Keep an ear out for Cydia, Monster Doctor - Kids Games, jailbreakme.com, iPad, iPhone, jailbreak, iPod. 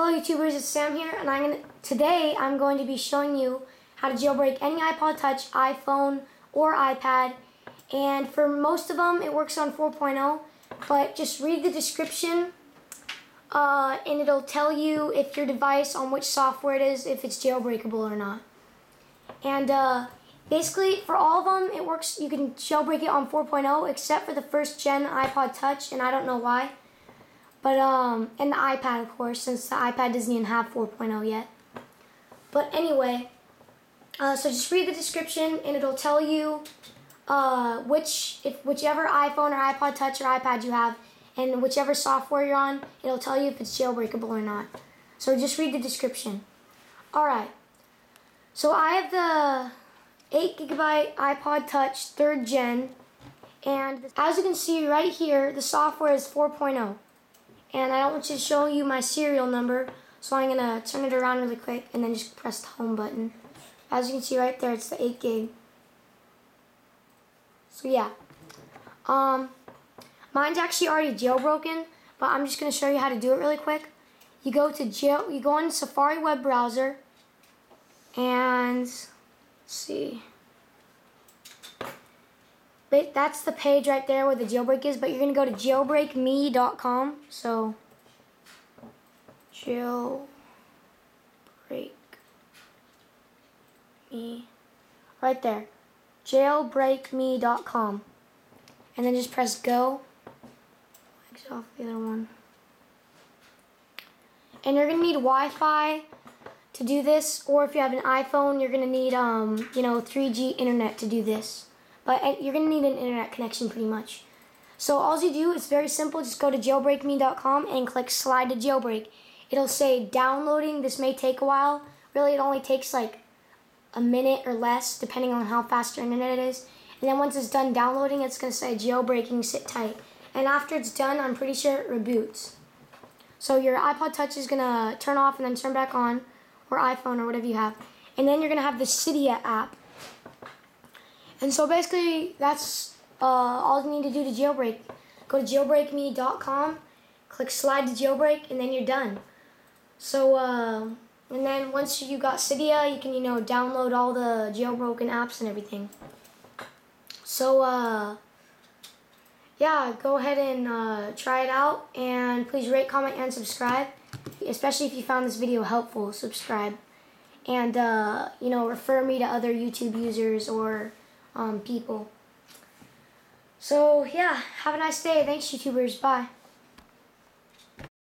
Hello YouTubers, it's Sam here, and today I'm going to be showing you how to jailbreak any iPod Touch, iPhone, or iPad. And for most of them, it works on 4.0, but just read the description and it'll tell you if your device, on which software it is, if it's jailbreakable or not. And basically, for all of them, it works. You can jailbreak it on 4.0, except for the first gen iPod Touch, and I don't know why. But, and the iPad, of course, since the iPad doesn't even have 4.0 yet. But anyway, so just read the description and it'll tell you whichever iPhone or iPod Touch or iPad you have and whichever software you're on, it'll tell you if it's jailbreakable or not. So just read the description. Alright, so I have the 8GB iPod Touch 3rd Gen, and as you can see right here, the software is 4.0. And I don't want to show you my serial number, so I'm going to turn it around really quick and then just press the home button. As you can see right there, it's the 8GB. So yeah. Mine's actually already jailbroken, but I'm just going to show you how to do it really quick. You go on Safari web browser and let's see. But that's the page right there where the jailbreak is, but you're going to go to jailbreakme.com. So, jailbreakme. Right there. jailbreakme.com. And then just press go. Exit off the other one. And you're going to need Wi-Fi to do this, or if you have an iPhone, you're going to need 3G internet to do this. But you're going to need an internet connection pretty much. So all you do is very simple. Just go to jailbreakme.com and click slide to jailbreak. It'll say downloading. This may take a while. Really, it only takes like a minute or less, depending on how fast your internet is. And then once it's done downloading, it's going to say jailbreaking, sit tight. And after it's done, I'm pretty sure it reboots. So your iPod Touch is going to turn off and then turn back on, or iPhone or whatever you have. And then you're going to have the Cydia app. And so basically, that's all you need to do to jailbreak. Go to jailbreakme.com, click slide to jailbreak, and then you're done. So, and then once you got Cydia, you can, download all the jailbroken apps and everything. So, yeah, go ahead and try it out. And please rate, comment, and subscribe. Especially if you found this video helpful, subscribe. And, refer me to other YouTube users or people. So yeah, have a nice day. Thanks, YouTubers. Bye.